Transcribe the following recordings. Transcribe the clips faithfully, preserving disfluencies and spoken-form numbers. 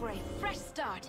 For a fresh start.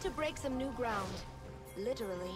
To break some new ground, literally.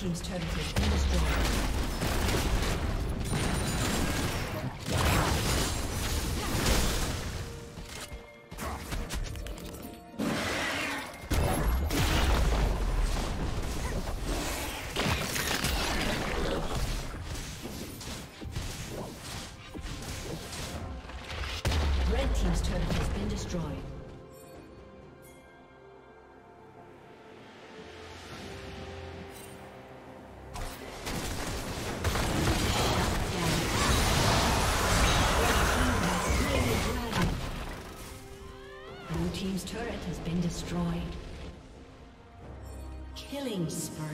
Team's turret has been destroyed. turret has been destroyed. Destroyed. Killing spree.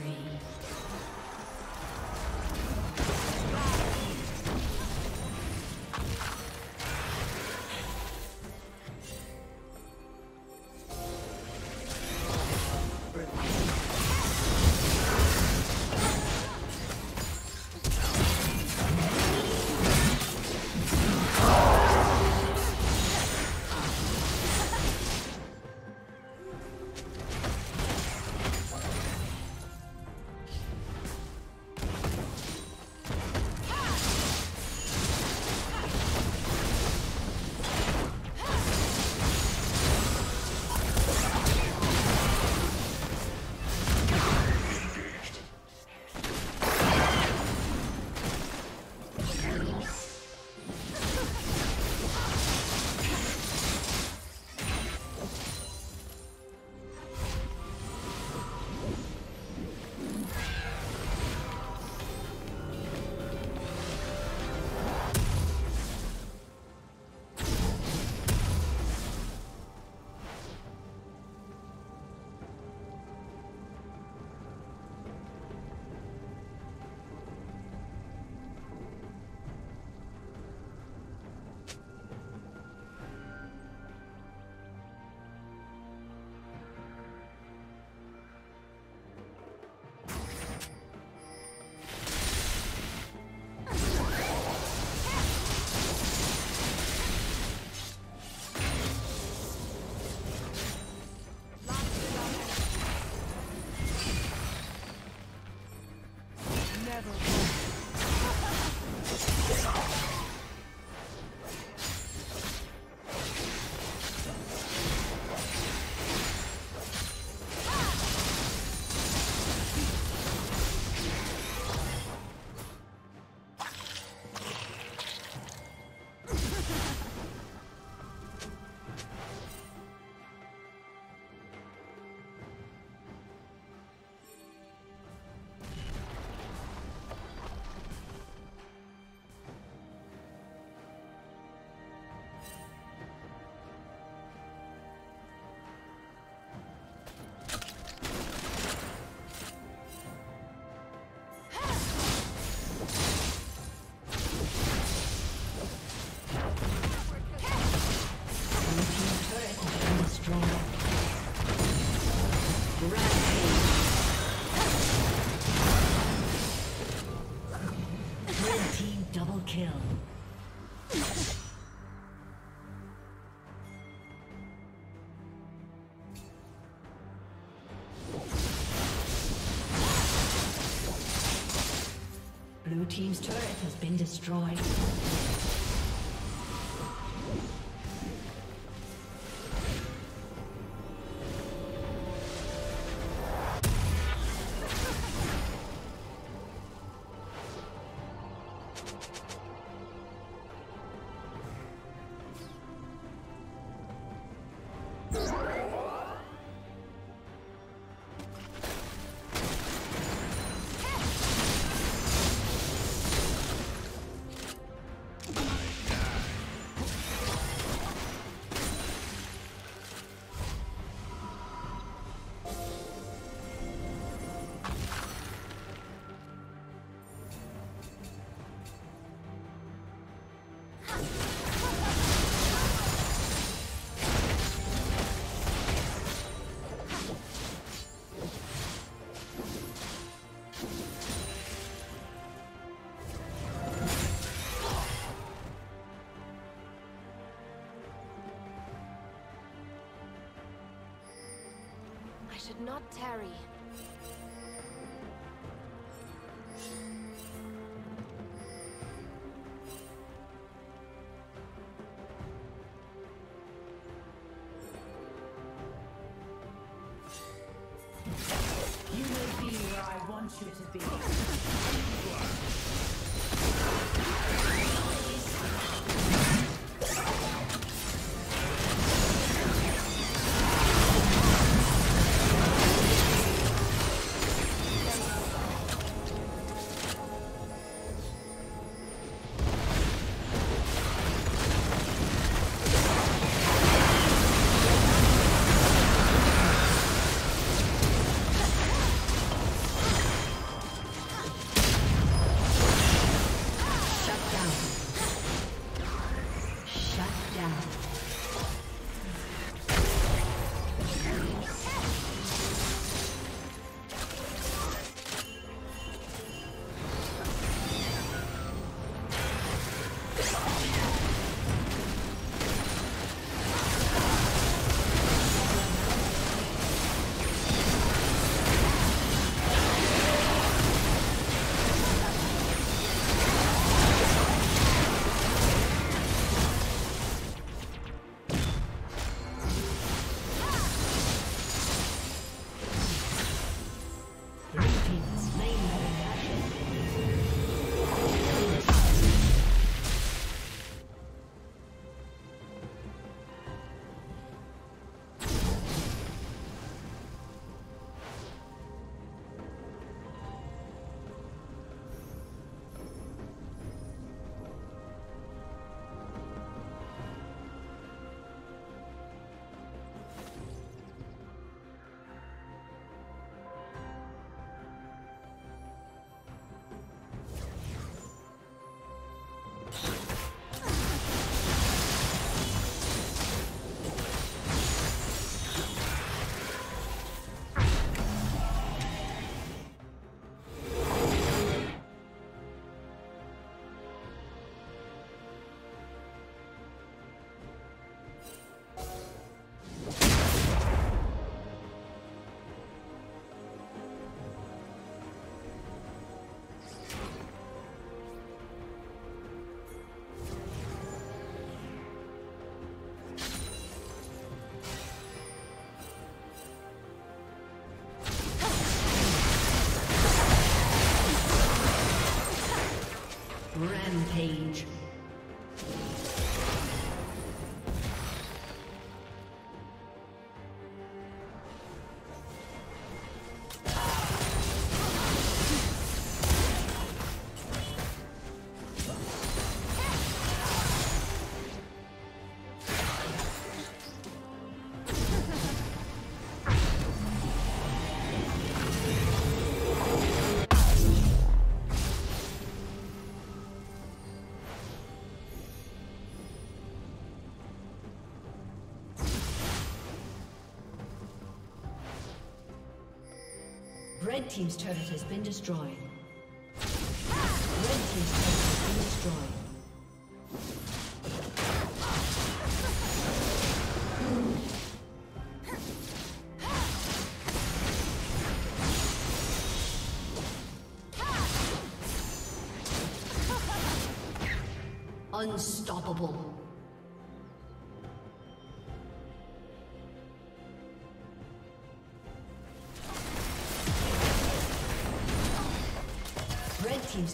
Blue team's turret has been destroyed. Should not tarry. You will be where I want you to be. Red Team's turret has been destroyed. Red Team's turret has been destroyed. Unstoppable. Team's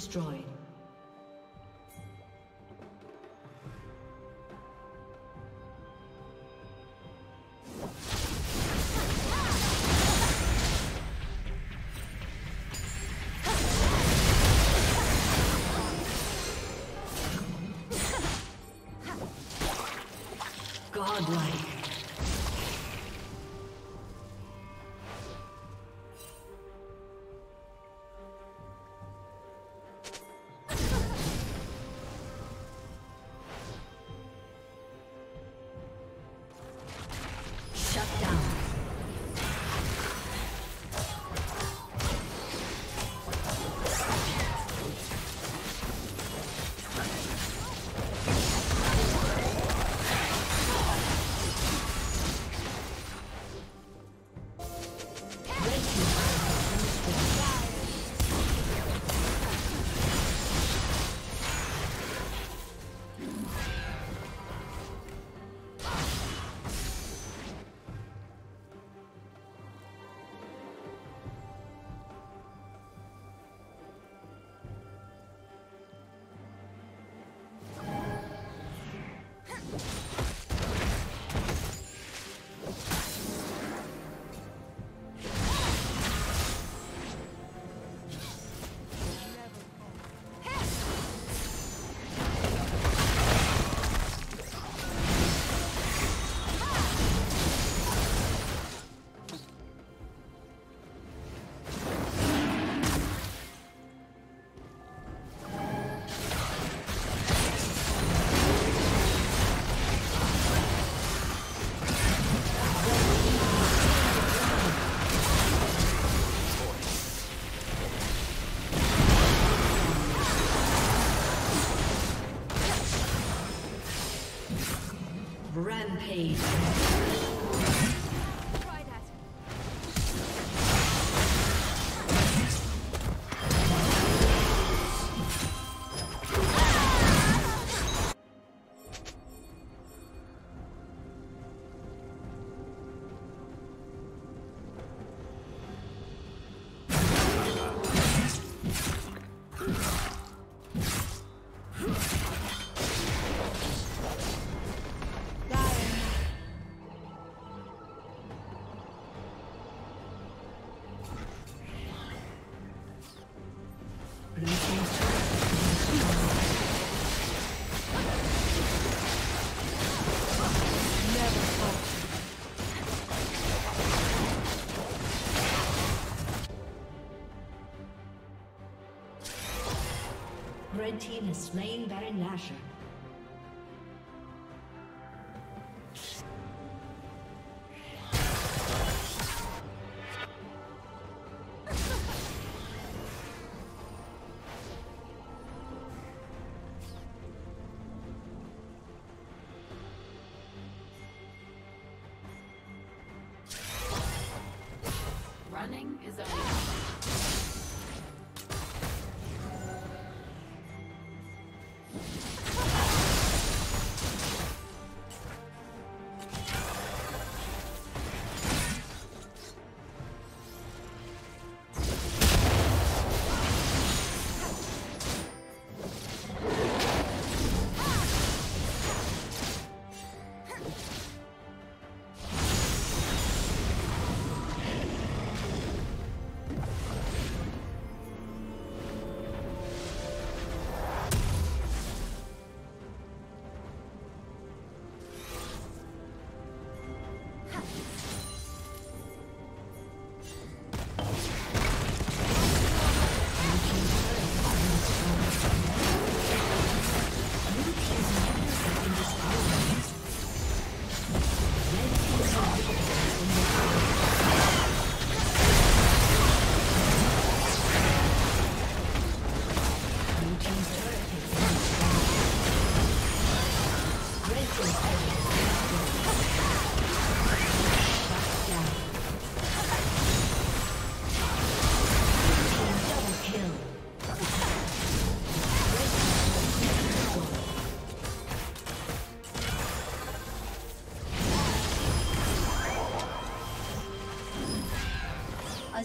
Destroyed. Godlike. Rampage. Red Team has slain Baron Nashor. A